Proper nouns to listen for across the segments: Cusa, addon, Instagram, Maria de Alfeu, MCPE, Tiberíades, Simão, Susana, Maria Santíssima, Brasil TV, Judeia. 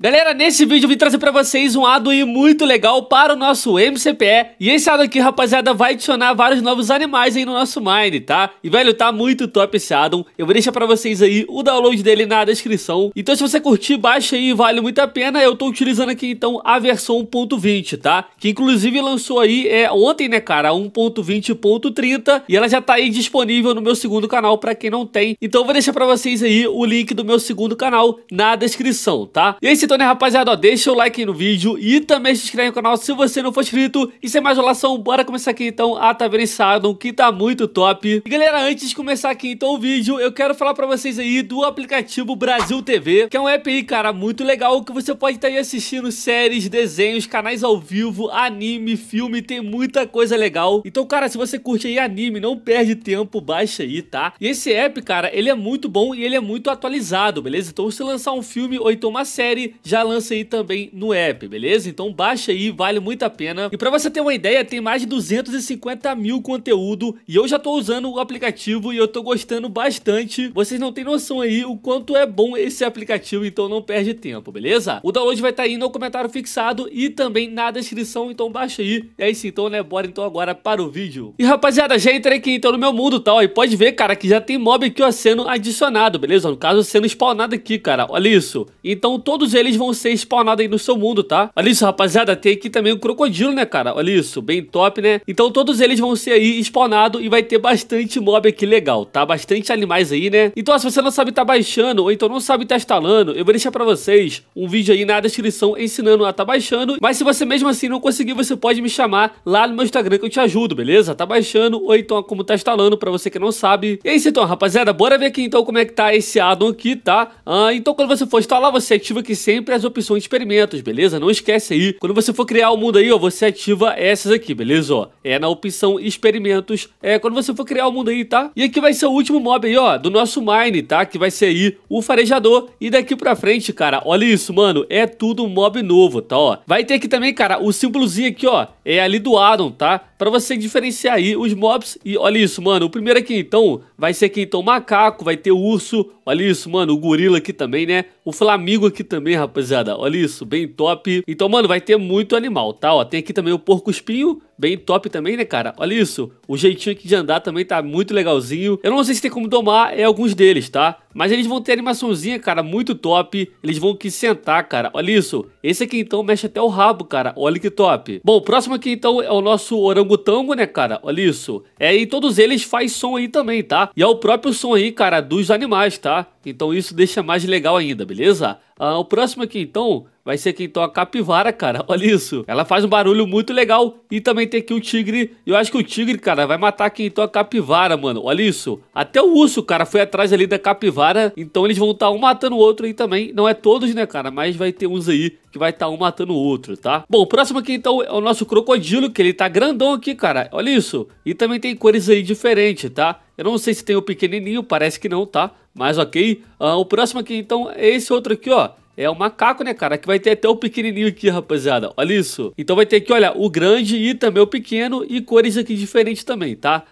Galera, nesse vídeo eu vim trazer pra vocês um add-on muito legal para o nosso MCPE. E esse add-on aqui, rapaziada, vai adicionar vários novos animais aí no nosso Mine, tá? E velho, tá muito top esse add-on. Eu vou deixar pra vocês aí o download dele na descrição. Então se você curtir, baixa aí, vale muito a pena. Eu tô utilizando aqui então a versão 1.20, tá? Que inclusive lançou aí ontem, né cara, 1.20.30. E ela já tá aí disponível no meu segundo canal pra quem não tem. Então eu vou deixar pra vocês aí o link do meu segundo canal na descrição, tá? E esse então, né, rapaziada, ó, deixa o like aí no vídeo e também se inscreve no canal se você não for inscrito. E sem mais enrolação, bora começar aqui então a Taverna Addon, que tá muito top. E galera, antes de começar aqui então o vídeo, eu quero falar pra vocês aí do aplicativo Brasil TV, que é um app aí, cara, muito legal, que você pode estar aí assistindo séries, desenhos, canais ao vivo, anime, filme, tem muita coisa legal. Então, cara, se você curte aí anime, não perde tempo, baixa aí, tá? E esse app, cara, ele é muito bom e ele é muito atualizado, beleza? Então, se lançar um filme ou então uma série, já lança aí também no app, beleza? Então baixa aí, vale muito a pena. E pra você ter uma ideia, tem mais de 250 mil conteúdo, e eu já tô usando o aplicativo e eu tô gostando bastante. Vocês não tem noção aí o quanto é bom esse aplicativo, então não perde tempo, beleza? O download vai estar aí no comentário fixado e também na descrição, então baixa aí. É isso então, né? Bora então agora para o vídeo. E rapaziada, já entrei aqui então no meu mundo, tá? Ó, e pode ver, cara, que já tem mob aqui, ó, sendo adicionado, beleza? No caso, sendo spawnado aqui, cara, olha isso. Então todos eles vão ser spawnados aí no seu mundo, tá? Olha isso, rapaziada, tem aqui também o crocodilo, né, cara? Olha isso, bem top, né? Então todos eles vão ser aí spawnados e vai ter bastante mob aqui legal, tá? Bastante animais aí, né? Então, ó, se você não sabe tá baixando ou então não sabe tá instalando, eu vou deixar pra vocês um vídeo aí na descrição ensinando a tá baixando, mas se você mesmo assim não conseguir, você pode me chamar lá no meu Instagram que eu te ajudo, beleza? Tá baixando ou então como tá instalando, pra você que não sabe. E é isso então, rapaziada, bora ver aqui então como é que tá esse addon aqui, tá? Então quando você for instalar, você ativa aqui sempre as opções de experimentos, beleza? Não esquece aí, quando você for criar o mundo aí, ó, você ativa essas aqui, beleza? Ó, é na opção experimentos, quando você for criar o mundo aí, tá? E aqui vai ser o último mob aí, ó, do nosso Mine, tá? Que vai ser aí o farejador, e daqui pra frente, cara, olha isso, mano, é tudo mob novo, tá? Ó, vai ter aqui também, cara, o símbolozinho aqui, ó, é ali do addon, tá? Pra você diferenciar aí os mobs. E olha isso, mano, o primeiro aqui então vai ser aqui então o macaco, vai ter o urso, olha isso, mano, o gorila aqui também, né? O flamingo aqui também, rapaziada, olha isso, bem top. Então, mano, vai ter muito animal, tá? Ó, tem aqui também o porco espinho, bem top também, né, cara? Olha isso, o jeitinho aqui de andar também tá muito legalzinho. Eu não sei se tem como domar alguns deles, tá? Mas eles vão ter animaçãozinha, cara, muito top. Eles vão aqui sentar, cara, olha isso. Esse aqui, então, mexe até o rabo, cara, olha que top. Bom, o próximo aqui, então, é o nosso orangotango, né, cara? Olha isso. E todos eles faz som aí também, tá? E é o próprio som aí, cara, dos animais, tá? Então isso deixa mais legal ainda, beleza? O próximo aqui, então, vai ser aqui, então, a capivara, cara. Olha isso. Ela faz um barulho muito legal. E também tem aqui o tigre. Eu acho que o tigre, cara, vai matar aqui, então, a capivara, mano. Olha isso. Até o urso, cara, foi atrás ali da capivara. Então, eles vão estar um matando o outro aí também. Não é todos, né, cara? Mas vai ter uns aí que vai estar um matando o outro, tá? Bom, o próximo aqui, então, é o nosso crocodilo, que ele tá grandão aqui, cara. Olha isso. E também tem cores aí diferentes, tá? Eu não sei se tem o pequenininho, parece que não, tá? Mas ok. O próximo aqui, então, é esse outro aqui, ó. É o macaco, né, cara? Que vai ter até o pequenininho aqui, rapaziada. Olha isso. Então vai ter aqui, olha, o grande e também o pequeno e cores aqui diferentes também, tá?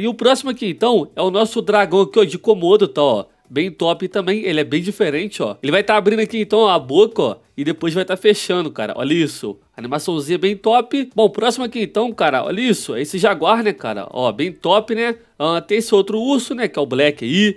E o próximo aqui, então, é o nosso dragão aqui, ó, de Komodo, tá, ó. Bem top também, ele é bem diferente, ó. Ele vai estar abrindo aqui, então, ó, a boca, ó. E depois vai estar fechando, cara. Olha isso. Animaçãozinha bem top. Bom, próximo aqui então, cara. Olha isso. É esse jaguar, né, cara? Ó, bem top, né? Tem esse outro urso, né? Que é o Black aí.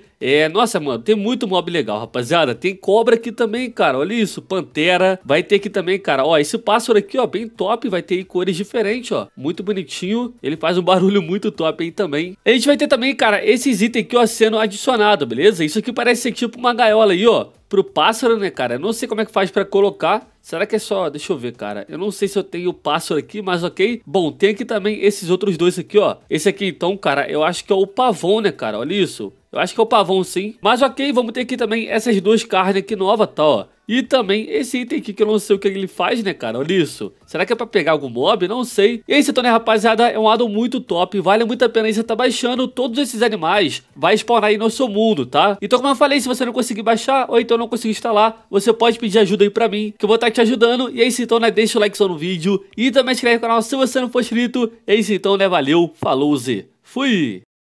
Nossa, mano, tem muito mob legal, rapaziada. Tem cobra aqui também, cara. Olha isso. Pantera. Vai ter aqui também, cara. Ó, esse pássaro aqui, ó, bem top. Vai ter aí cores diferentes, ó. Muito bonitinho. Ele faz um barulho muito top aí também. A gente vai ter também, cara, esses itens aqui, ó, sendo adicionado, beleza? Isso aqui parece ser tipo uma gaiola aí, ó. Pro pássaro, né, cara? Eu não sei como é que faz pra colocar. Será que é só... Deixa eu ver, cara. Eu não sei se eu tenho o pássaro aqui, mas ok. Bom, tem aqui também esses outros dois aqui, ó. Esse aqui, então, cara, eu acho que é o pavão, né, cara? Olha isso. Eu acho que é o pavão, sim. Mas ok, vamos ter aqui também essas duas carnes aqui novas, tá, ó. E também esse item aqui que eu não sei o que ele faz, né, cara? Olha isso. Será que é pra pegar algum mob? Não sei. E esse, então, né, rapaziada, é um addon muito top. Vale muito a pena aí você tá baixando. Todos esses animais vai spawnar aí no seu mundo, tá? Então, como eu falei, se você não conseguir baixar ou então não conseguir instalar, você pode pedir ajuda aí pra mim, que eu vou estar te ajudando. E é isso, então, né, deixa o like só no vídeo. E também se inscreve no canal se você não for inscrito. É isso, então, né, valeu, falou, Z. Fui!